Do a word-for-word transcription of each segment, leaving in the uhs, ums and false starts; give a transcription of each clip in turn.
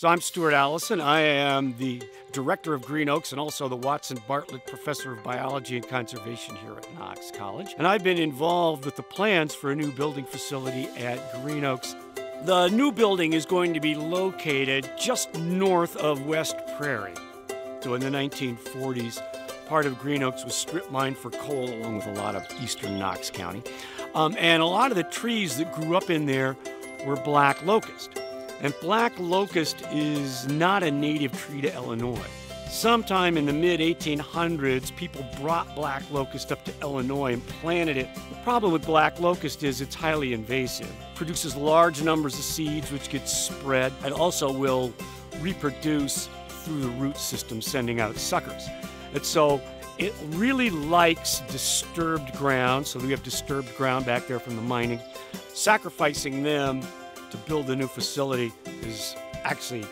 So I'm Stuart Allison. I am the director of Green Oaks and also the Watson Bartlett Professor of Biology and Conservation here at Knox College. And I've been involved with the plans for a new building facility at Green Oaks. The new building is going to be located just north of West Prairie. So in the nineteen forties, part of Green Oaks was strip mined for coal along with a lot of eastern Knox County. Um, and a lot of the trees that grew up in there were black locust. And black locust is not a native tree to Illinois. Sometime in the mid eighteen hundreds, people brought black locust up to Illinois and planted it. The problem with black locust is it's highly invasive. It produces large numbers of seeds which get spread and also will reproduce through the root system, sending out suckers. And so it really likes disturbed ground, so we have disturbed ground back there from the mining. Sacrificing them to build a new facility is actually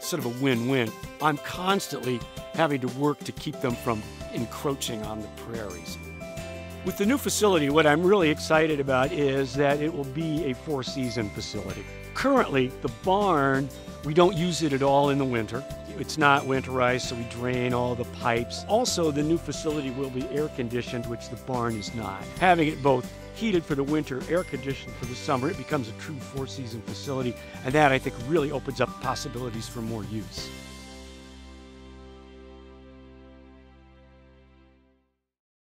sort of a win-win. I'm constantly having to work to keep them from encroaching on the prairies. With the new facility, what I'm really excited about is that it will be a four-season facility. Currently, the barn, we don't use it at all in the winter. It's not winterized, so we drain all the pipes. Also, the new facility will be air-conditioned, which the barn is not. Having it both heated for the winter, air-conditioned for the summer, it becomes a true four-season facility, and that, I think, really opens up possibilities for more use.